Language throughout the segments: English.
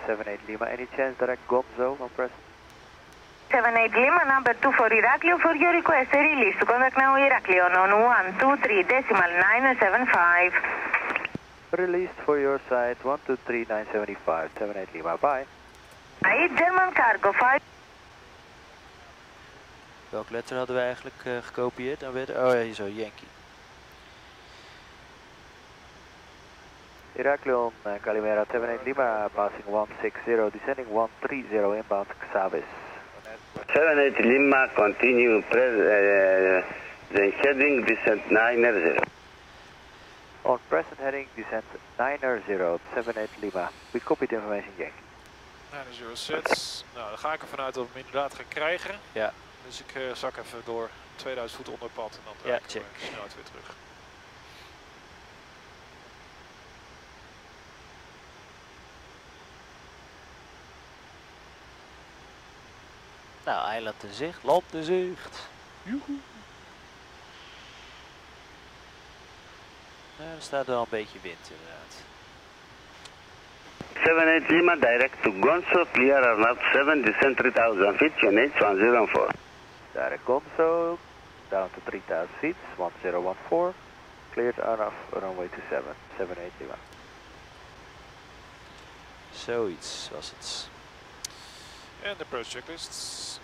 at 78 Lima. Any chance direct Guangzhou, no press? 78 Lima, number 2 for Iraklion, for your request, a release to contact now Iraklion on 123.975. Released for your side, 123.975, 78 Lima, bye. Bye, German cargo, 5. Welk letter hadden we eigenlijk gekopieerd? En weer, oh ja, hier zo, Yankee. Iraklion, Calimera, 78 Lima, passing 160, descending 130, inbound Xavis. 78 Lima, continue the heading, descent 900. On present heading, descent 900, 78 Lima. We copied information, Yankee. 906, nou dan ga ik ervan uit dat we hem inderdaad gaan krijgen. Ja. Dus ik zak even door 2000 voet onder pad en dan draai ik de snelheid weer terug. Nou, eiland in zicht, land in zicht. Joehoe. Nou, er staat wel een beetje wind inderdaad. 78 Lima, direct to Gonzo, clear or not 7, descent 3000 feet, units 1014. Direct Gonzo, down to 3000 feet, 1014, cleared on off runway to 7, 78 Lima. Zoiets was het. En de approach checklists.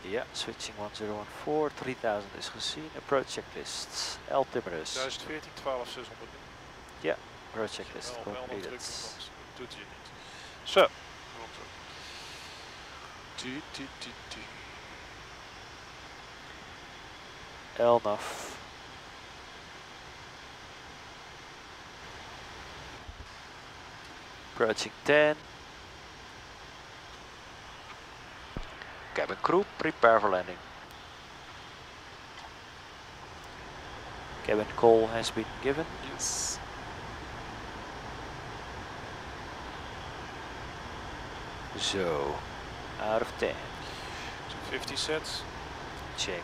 Ja, switching 1014, 3000 is gezien. Approach checklist, altimeter. 1014, 12, 600. Ja, approach checklist, completed. Doet hij niet. Zo. LNAV. Approaching 10. Cabin crew, prepare for landing. Cabin call has been given. Yes. So, out of 10. 50 sets. Check.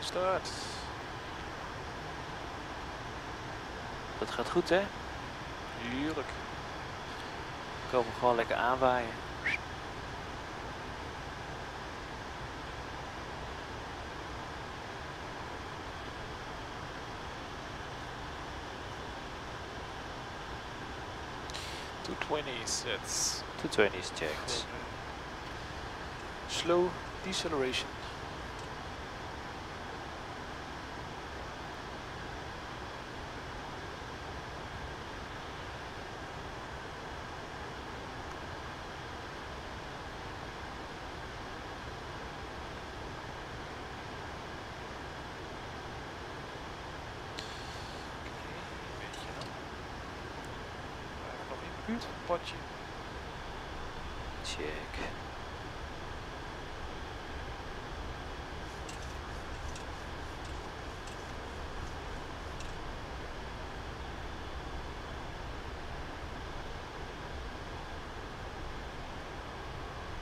Start. Dat gaat goed, hè? Heerlijk. We komen gewoon lekker aanwaaien. Two twenties checked. Slow deceleration. Potje. Check.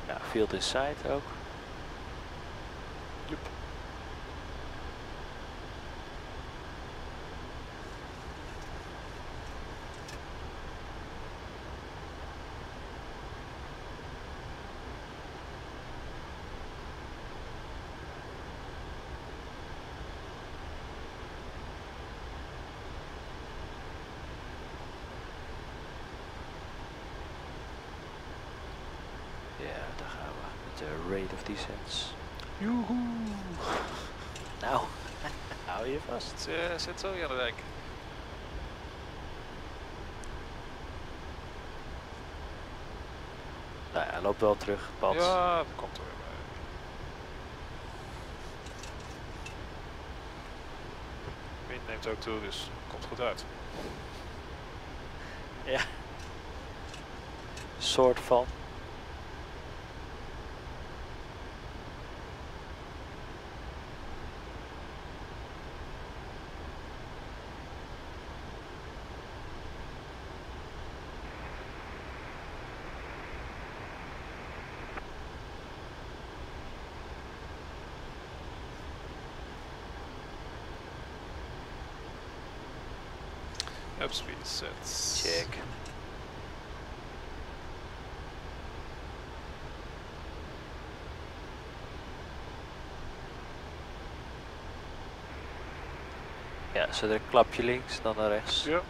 Nou, field is sight ook. Yep. Rate of descents. Joehoe! Nou, hou je vast. Zit zo aan de dijk. Nou ja, hij loopt wel terug, pad. Ja, dat komt er weer bij. Wind neemt ook toe, dus komt goed uit. Ja. Soort van. upspeed sets. Check. Ja, zet er een klapje links, dan naar rechts. Ja.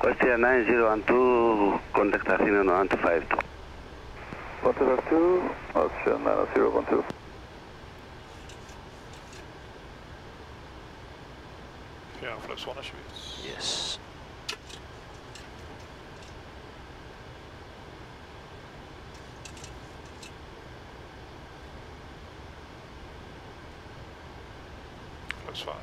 Question 9012, contact Athena 9152. Contact 2, option 9012. Yeah, flaps 1 alsjeblieft. Yes. Flaps 5.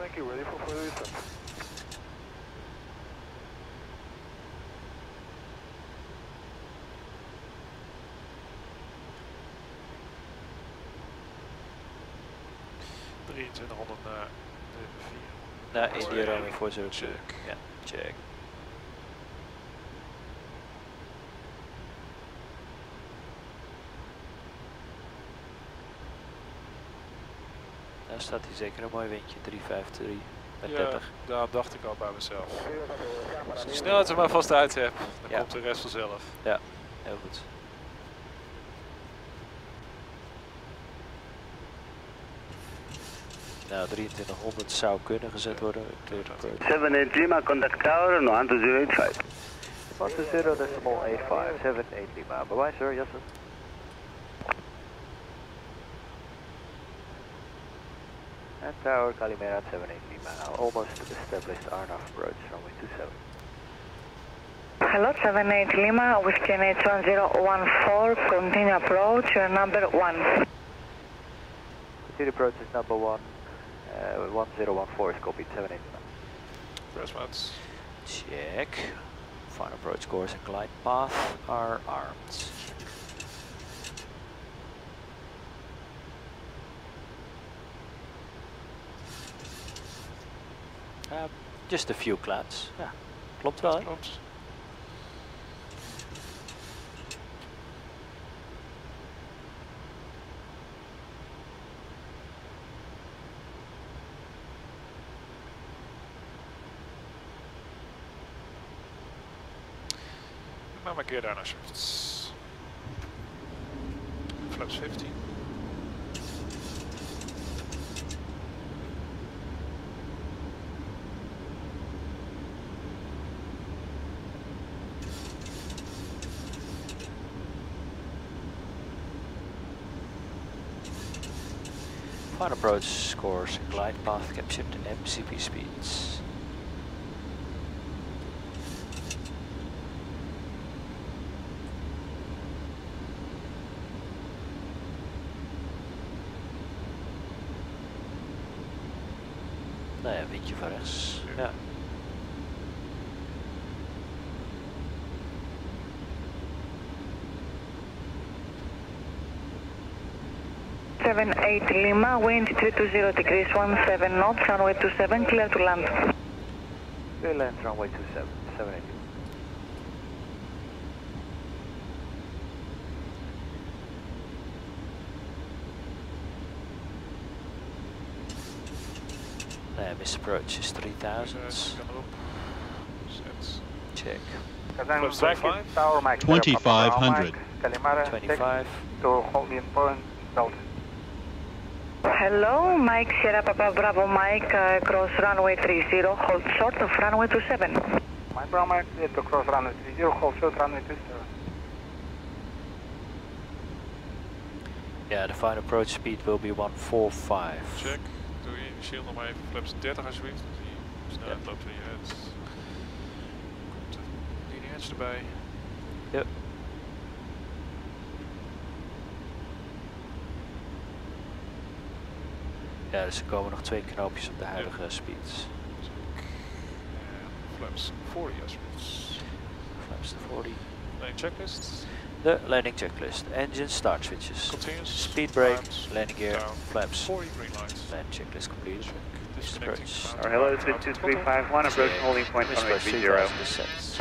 Thank you, ready for further descent. Naar India ruiming voor zero. Check. Ja, check. Daar staat hij zeker een mooi windje, 353 bij 30. Ja, daar dacht ik al bij mezelf. Als ik de snelheid er maar vast uit heb, dan komt de rest vanzelf. Ja, heel goed. Nou, 2300 zou kunnen gezet worden. 783 Lima, contact tower, 9085. 10.85, 78 Lima. Bye bye sir, yes sir. And tower Calimera 78 Lima, now almost established RNAV approach runway 27. Hello 78 Lima with KNH 1014, continue approach, number 1. Continue approach is number 1, 1014 is copied 78 Lima. Response. Check. Final approach course and glide path are armed. Just a few clouds. Ja, klopt wel. Hè? Klopt. Maar een keer daar naar shifts. Flaps 15. Final approach scores and glide path captured MCP speeds. Nou ja, windje van rechts. Ja. Seven 8 Lima, wind 320 degrees, 17 knots, runway 27, clear to land. Clear land, runway 27, 78. There, miss approach is 3000. Check. 2500. 25. To holding point, Delta. Hello, Mike Sierra Papa Bravo Mike, cross runway 30, hold short of runway 27. Mike Bravo Mike, cross runway 30, hold short runway 27. Yeah, the fine approach speed will be 145. Check. Doe je initieel nog maar even flaps 30 alsjeblieft. Die snelheid loopt weer uit. Komt de leading edge erbij. Yep. Ja, dus er komen nog twee knoopjes op de huidige speeds. Check. Flaps 40 alsjeblieft. Flaps to 40. Landing checklist. The landing checklist, engine start switches, continuous, speed brake, landing gear, flaps, land checklist completed. Hello 32351, approach holding point runway 30.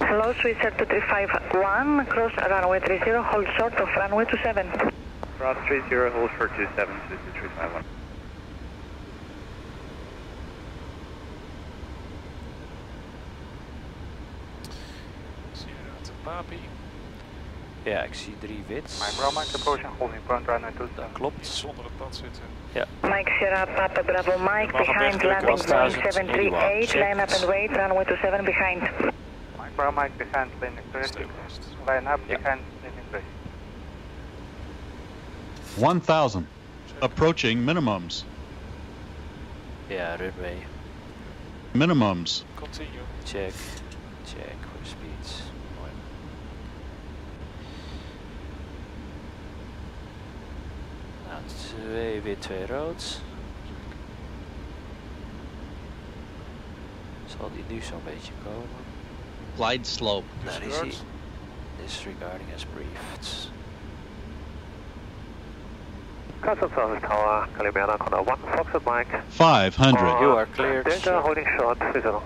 Hello 32351, cross runway 30, hold short of runway 27. Cross 30, hold short 27, 32351. Zie je dat de papi? Ja, ik zie drie wits. Mijn Bravo Mike, approach en holding point runway 2. Dat klopt. Zonder het pad zitten. Ja. Mike Sierra, Papa Bravo Mike, behind landing zone 738, line up and wait, runway 27 behind. Mike Bravo Mike, behind landing 30, line up, behind landing 30. 1000, approaching minimums. Ja, runway. Minimums. Continue. Check, check for speeds. Twee wit, twee rood. Zal die nu zo'n beetje komen? Glide slope. Daar is hij. Disregarding as briefed. Customs Service Tower, Calimera, Corner 1, Foxtrot Mike. 500. You are cleared. Delta holding short, visible.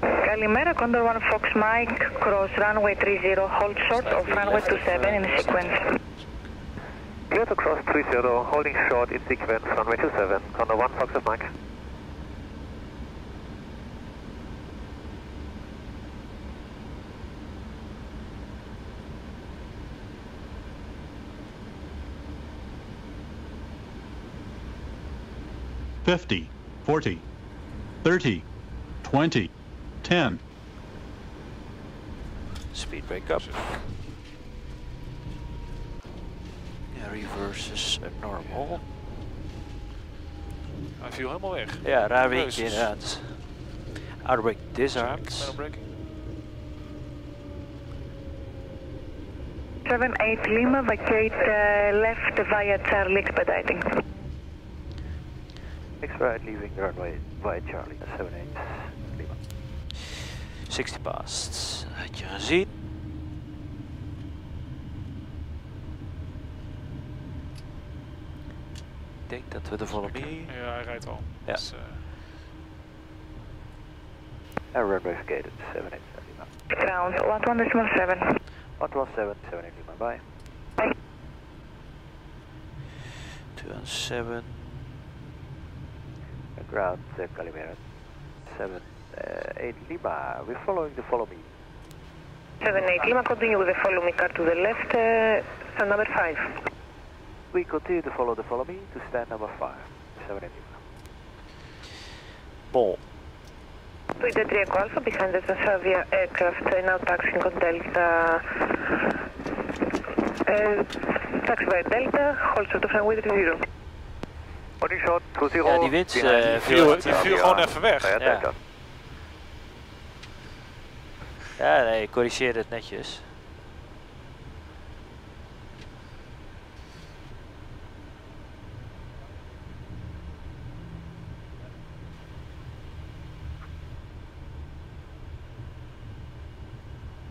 Calimera, Condor 1, Fox Mike, cross runway 30, hold short of runway 27 in sequence. Clear to cross 30, holding short in sequence, runway 27, Condor 1, Foxtrot Mike. $50, $40, $30, $20, $10. Speed break up. Reverses normal. Hij viel helemaal weg. Ja, raar weekje inderdaad. Outbreak disarmed. 7-8 Lima, vacate left via Charlie expediting. X-right leaving runway via Charlie, 7-8 Lima. 60 past, had je gezien. Ik denk dat we de volle... Ja, hij rijdt al. Ja. Dus, en runway gated, 787 Lima. Ground, 117. 117, 787 Lima, bye. Bye. 217. Ground, Calimera. 78 Lima, we're following the follow me. 78 Lima, continue with the follow me car to the left, stand number 5. We continue to follow the follow me to stand number 5, 781. Ball. 3 Echo Alpha behind the Transavia aircraft, now taxiing on Delta. Taxi by Delta, hold short of runway 30. Holding short, 20. Ja, die wit viel gewoon even weg. Ja. Ja, nee, ik corrigeer het netjes.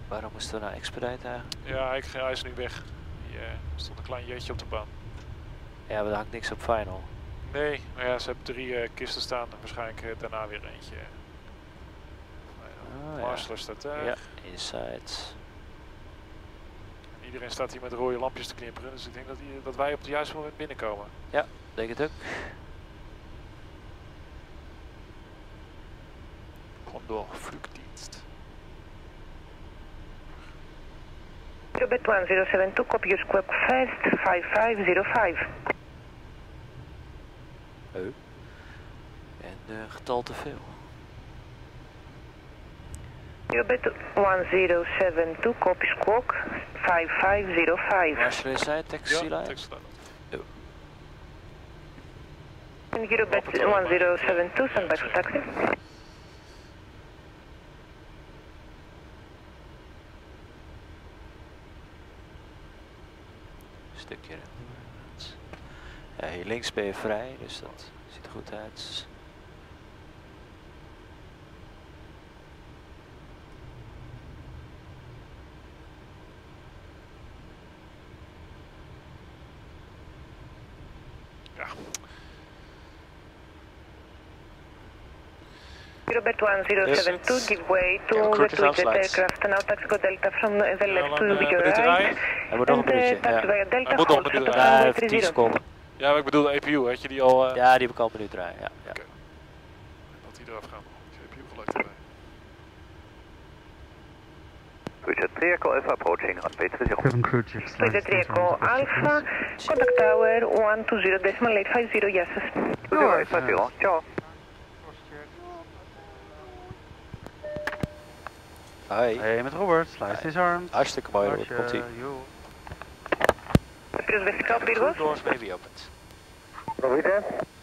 Waarom moesten we naar Expedite eigenlijk? Ja, hij is nu weg. Er stond een klein jeetje op de baan. Ja, maar daar hangt niks op final. Nee, maar ja, ze hebben 3 kisten staan en waarschijnlijk daarna weer eentje. Marsler staat daar. Ja, inside. Iedereen staat hier met rode lampjes te knipperen, dus ik denk dat, dat wij op het juiste moment binnenkomen. Ja, denk het ook. Condor vluchtdienst. Bed 1072, copy your squawk first, 5505. En getal te veel. Bed 1072, copy squawk 5505. Waar is hij? Taxi line? Eurobet 1072, stand by for taxi. Stukje. Ja, hier links ben je vrij, dus dat ziet er goed uit. Robert 1072, yes, give way to the aircraft and now taxico delta from the left to your right. Hij moet nog een beetje, ja. Hij moet nog een minuut draaien. Ja, hij heeft 10 seconden. Ja, maar ik bedoel de APU, had je die al... Ja, die heb ik al een minuut draaien, ja. Oké. Laat die eraf gaan, de APU geluid erbij. Cruiser Triacle Alpha approaching on page 30. Cruiser Triacle Alpha, contact tower 120.850, yes. 20850, ciao. Hoi. Hey, met Robert, slice disarmed. Hartstikke mooi, Robert, komt-ie. Cruiser Triacle Alpha, door, baby opened. Robert.